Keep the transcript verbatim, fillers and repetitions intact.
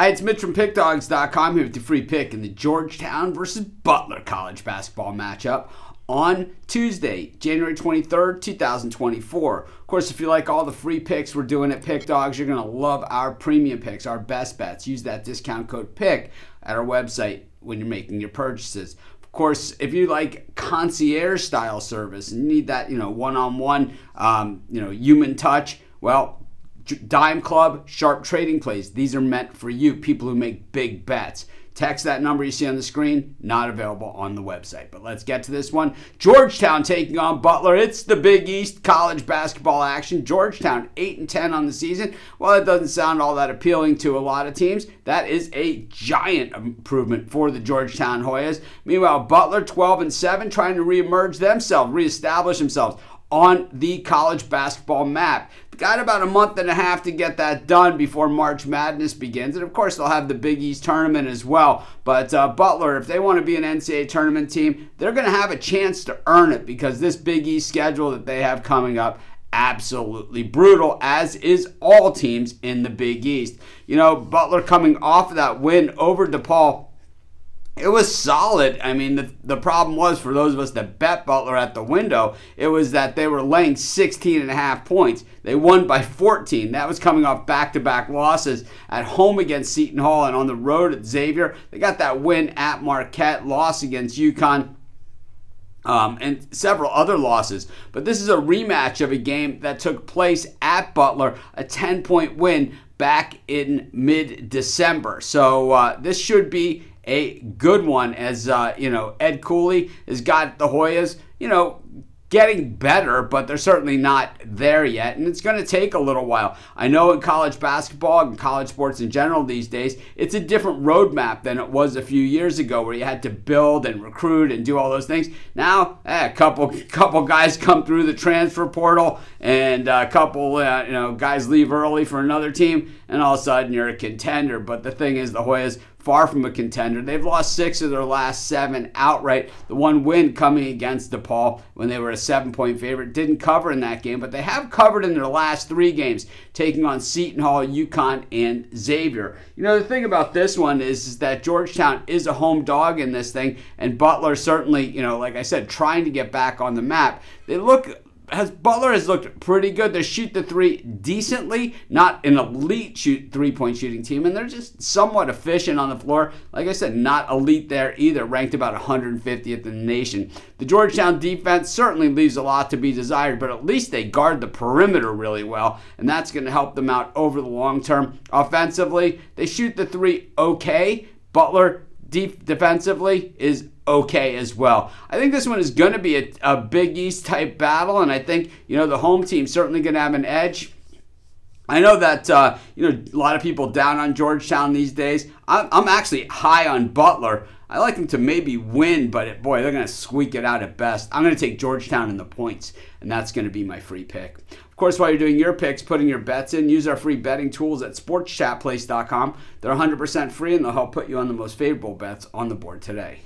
Hi, it's Mitch from Pick Dogs dot com here with the free pick in the Georgetown versus Butler college basketball matchup on Tuesday, January twenty-third, two thousand twenty-four. Of course, if you like all the free picks we're doing at Pick Dogs, you're going to love our premium picks, our best bets. Use that discount code PICK at our website when you're making your purchases. Of course, if you like concierge style service and need that, you know, one-on-one, um, you know, human touch, well, Dime Club, Sharp Trading Plays. These are meant for you, people who make big bets. Text that number you see on the screen. Not available on the website. But let's get to this one. Georgetown taking on Butler. It's the Big East college basketball action. Georgetown eight and ten on the season. While it doesn't sound all that appealing to a lot of teams, that is a giant improvement for the Georgetown Hoyas. Meanwhile, Butler twelve and seven, trying to reemerge themselves, reestablish themselves on the college basketball map. Got about a month and a half to get that done before March Madness begins. And of course, they'll have the Big East tournament as well. But uh, Butler, if they want to be an N C double A tournament team, they're going to have a chance to earn it, because this Big East schedule that they have coming up, absolutely brutal, as is all teams in the Big East. You know, Butler coming off of that win over DePaul, it was solid. I mean, the, the problem was, for those of us that bet Butler at the window, it was that they were laying sixteen and a half points. They won by fourteen. That was coming off back-to-back losses at home against Seton Hall and on the road at Xavier. They got that win at Marquette, loss against UConn, Um, and several other losses. But this is a rematch of a game that took place at Butler, a ten-point win back in mid-December. So uh, this should be a good one, as uh, you know, Ed Cooley has got the Hoyas, you know, getting better, but they're certainly not there yet, and it's going to take a little while. I know in college basketball and college sports in general these days, it's a different roadmap than it was a few years ago, where you had to build and recruit and do all those things. Now, eh, a couple couple guys come through the transfer portal, and a couple uh, you know guys leave early for another team, and all of a sudden you're a contender. But the thing is, the Hoyas, far from a contender. They've lost six of their last seven outright. The one win coming against DePaul when they were a seven-point favorite. Didn't cover in that game, but they have covered in their last three games, taking on Seton Hall, UConn, and Xavier. You know, the thing about this one is, is that Georgetown is a home dog in this thing, and Butler certainly, you know, like I said, trying to get back on the map. They look... Has, Butler has looked pretty good. They shoot the three decently, not an elite shoot three-point shooting team, and they're just somewhat efficient on the floor. Like I said, not elite there either, ranked about one hundred fiftieth in the nation. The Georgetown defense certainly leaves a lot to be desired, but at least they guard the perimeter really well, and that's going to help them out over the long term. Offensively, they shoot the three okay. Butler deep defensively is okay as well. I think this one is going to be a, a Big East type battle, and I think, you know, the home team certainly going to have an edge. I know that, uh, you know, a lot of people down on Georgetown these days. I'm, I'm actually high on Butler. I like them to maybe win, but it, boy, they're going to squeak it out at best. I'm going to take Georgetown in the points, and that's going to be my free pick. Of course, while you're doing your picks, putting your bets in, use our free betting tools at sports chat place dot com. They're one hundred percent free, and they'll help put you on the most favorable bets on the board today.